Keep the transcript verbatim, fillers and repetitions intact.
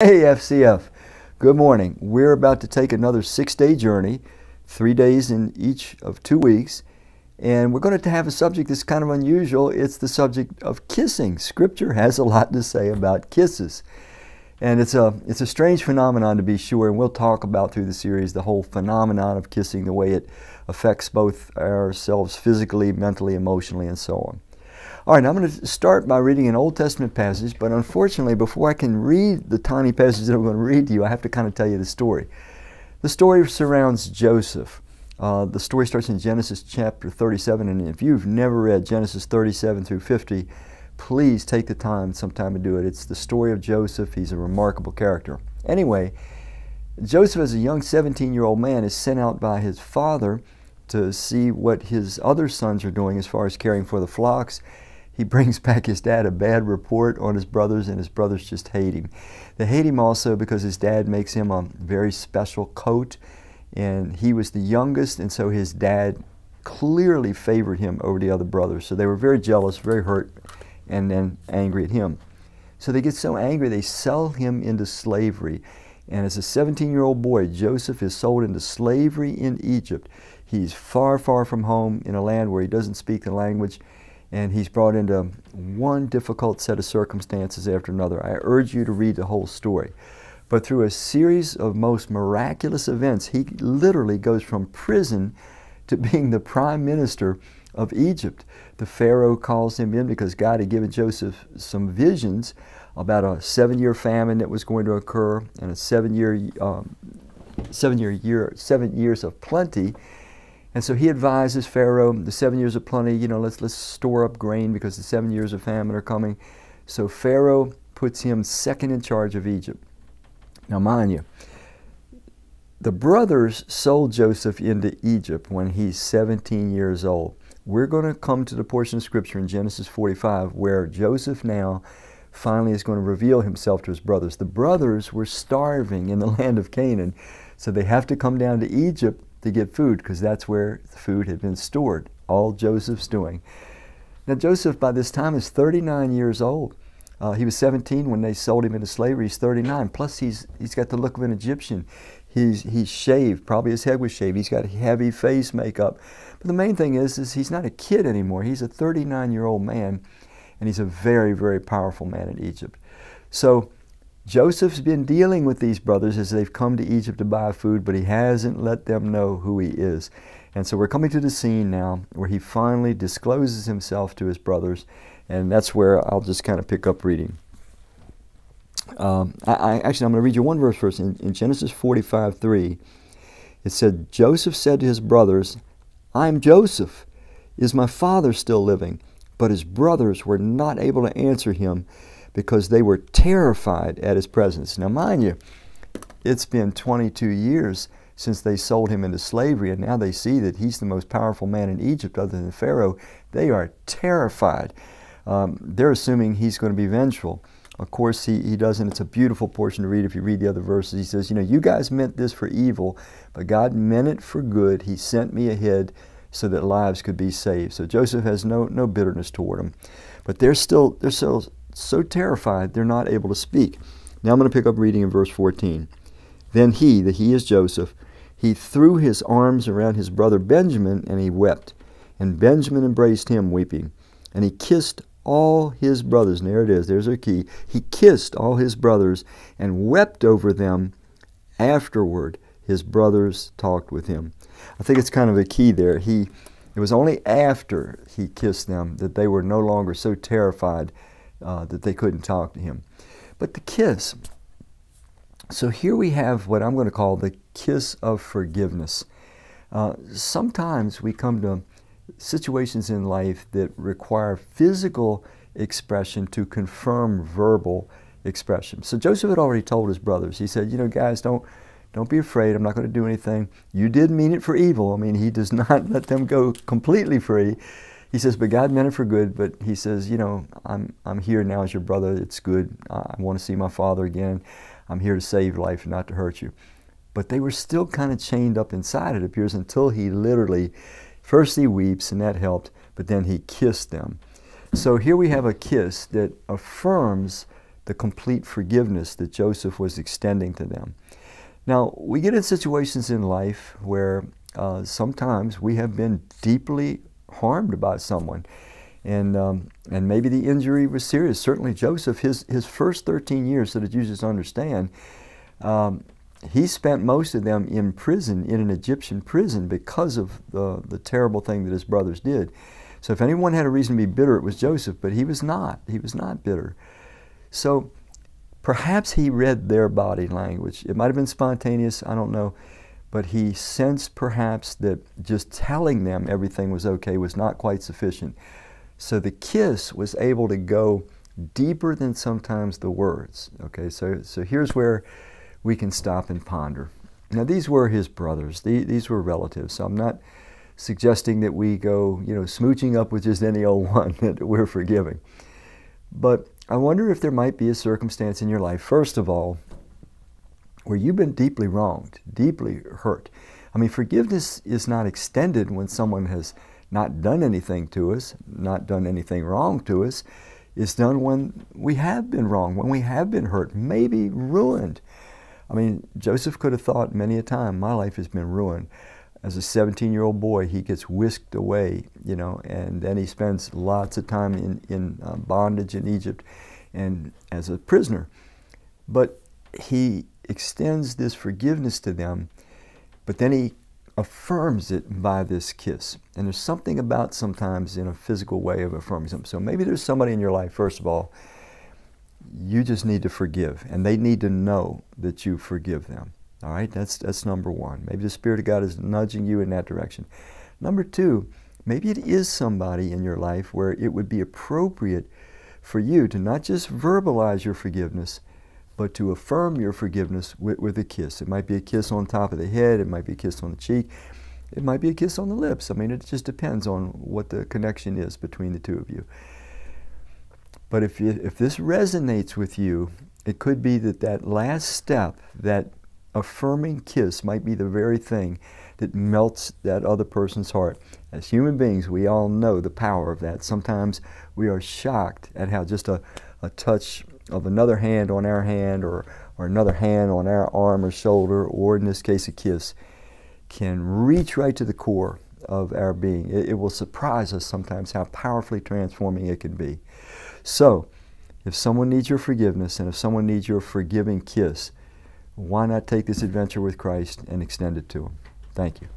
Hey F C F, good morning. We're about to take another six-day journey, three days in each of two weeks, and we're going to have a subject that's kind of unusual. It's the subject of kissing. Scripture has a lot to say about kisses, and it's a, it's a strange phenomenon to be sure, and we'll talk about through the series the whole phenomenon of kissing, the way it affects both ourselves physically, mentally, emotionally, and so on. All right, I'm going to start by reading an Old Testament passage, but unfortunately, before I can read the tiny passage that I'm going to read to you, I have to kind of tell you the story. The story surrounds Joseph. Uh, the story starts in Genesis chapter thirty-seven, and if you've never read Genesis thirty-seven through fifty, please take the time sometime to do it. It's the story of Joseph. He's a remarkable character. Anyway, Joseph, as a young seventeen-year-old man, is sent out by his father to see what his other sons are doing as far as caring for the flocks. He brings back his dad a bad report on his brothers, and his brothers just hate him. They hate him also because his dad makes him a very special coat, and he was the youngest, and so his dad clearly favored him over the other brothers. So they were very jealous, very hurt, and then angry at him. So they get so angry they sell him into slavery. And as a seventeen-year-old boy, Joseph is sold into slavery in Egypt. He's far, far from home in a land where he doesn't speak the language, and he's brought into one difficult set of circumstances after another. I urge you to read the whole story. But through a series of most miraculous events, he literally goes from prison to being the prime minister of Egypt. The Pharaoh calls him in because God had given Joseph some visions about a seven-year famine that was going to occur and a seven-year, um, seven-year year, seven years of plenty. And so he advises Pharaoh, the seven years of plenty, you know, let's, let's store up grain because the seven years of famine are coming. So Pharaoh puts him second in charge of Egypt. Now mind you, the brothers sold Joseph into Egypt when he's seventeen years old. We're going to come to the portion of Scripture in Genesis forty-five where Joseph now finally is going to reveal himself to his brothers. The brothers were starving in the land of Canaan, so they have to come down to Egypt to get food because that's where the food had been stored, all Joseph's doing. Now Joseph by this time is thirty-nine years old. Uh, he was seventeen when they sold him into slavery. He's thirty-nine, plus he's, he's got the look of an Egyptian. He's, he's shaved, probably his head was shaved. He's got heavy face makeup. But the main thing is, is he's not a kid anymore. He's a thirty-nine-year-old man, and he's a very, very powerful man in Egypt. So Joseph's been dealing with these brothers as they've come to Egypt to buy food, but he hasn't let them know who he is. And so we're coming to the scene now where he finally discloses himself to his brothers, and that's where I'll just kind of pick up reading. Um, I, I, actually, I'm going to read you one verse first. In, in Genesis forty-five three, it said, Joseph said to his brothers, I'm Joseph. Is my father still living? But his brothers were not able to answer him, because they were terrified at his presence. Now mind you, it's been twenty-two years since they sold him into slavery, and now they see that he's the most powerful man in Egypt other than Pharaoh. They are terrified. Um, they're assuming he's going to be vengeful. Of course, he, he doesn't. It's a beautiful portion to read if you read the other verses. He says, you know, you guys meant this for evil, but God meant it for good. He sent me ahead so that lives could be saved. So Joseph has no, no bitterness toward him. But they're still, they're still so terrified they're not able to speak. Now I'm going to pick up reading in verse fourteen. Then he, the he is Joseph, he threw his arms around his brother Benjamin, and he wept. And Benjamin embraced him, weeping. And he kissed all his brothers. And there it is. There's their key. He kissed all his brothers and wept over them. Afterward, his brothers talked with him. I think it's kind of a key there. He, it was only after he kissed them that they were no longer so terrified Uh, that they couldn't talk to him. But the kiss. So here we have what I'm going to call the kiss of forgiveness. Uh, sometimes we come to situations in life that require physical expression to confirm verbal expression. So Joseph had already told his brothers. He said, you know, guys, don't, don't be afraid. I'm not going to do anything. You did mean it for evil. I mean, he does not let them go completely free. He says, but God meant it for good, but he says, you know, I'm, I'm here now as your brother. It's good. I want to see my father again. I'm here to save life, not to hurt you. But they were still kind of chained up inside, it appears, until he literally, first he weeps, and that helped, but then he kissed them. So here we have a kiss that affirms the complete forgiveness that Joseph was extending to them. Now, we get in situations in life where uh, sometimes we have been deeply harmed by someone, and um, and maybe the injury was serious. Certainly Joseph, his, his first thirteen years, so that you just understand, um, he spent most of them in prison, in an Egyptian prison, because of the, the terrible thing that his brothers did. So if anyone had a reason to be bitter, it was Joseph, but he was not. He was not bitter. So perhaps he read their body language. It might have been spontaneous, I don't know, but he sensed perhaps that just telling them everything was okay was not quite sufficient. So the kiss was able to go deeper than sometimes the words. Okay, so, so here's where we can stop and ponder. Now, these were his brothers. These, these were relatives, so I'm not suggesting that we go, you know, smooching up with just any old one that we're forgiving. But I wonder if there might be a circumstance in your life, first of all, where you've been deeply wronged, deeply hurt. I mean, forgiveness is not extended when someone has not done anything to us, not done anything wrong to us. It's done when we have been wrong, when we have been hurt, maybe ruined. I mean, Joseph could have thought many a time, my life has been ruined. As a seventeen-year-old boy, he gets whisked away, you know, and then he spends lots of time in, in uh, bondage in Egypt and as a prisoner. But he extends this forgiveness to them, but then he affirms it by this kiss. And there's something about sometimes in a physical way of affirming something. So maybe there's somebody in your life, first of all, you just need to forgive, and they need to know that you forgive them. All right, that's, that's number one. Maybe the Spirit of God is nudging you in that direction. Number two, maybe it is somebody in your life where it would be appropriate for you to not just verbalize your forgiveness, but to affirm your forgiveness with, with a kiss. It might be a kiss on top of the head, it might be a kiss on the cheek, it might be a kiss on the lips. I mean, it just depends on what the connection is between the two of you. But if, you, if this resonates with you, it could be that that last step, that affirming kiss, might be the very thing that melts that other person's heart. As human beings, we all know the power of that. Sometimes we are shocked at how just a, a touch of another hand on our hand, or, or another hand on our arm or shoulder, or in this case a kiss, can reach right to the core of our being. It, it will surprise us sometimes how powerfully transforming it can be. So, if someone needs your forgiveness, and if someone needs your forgiving kiss, why not take this adventure with Christ and extend it to them? Thank you.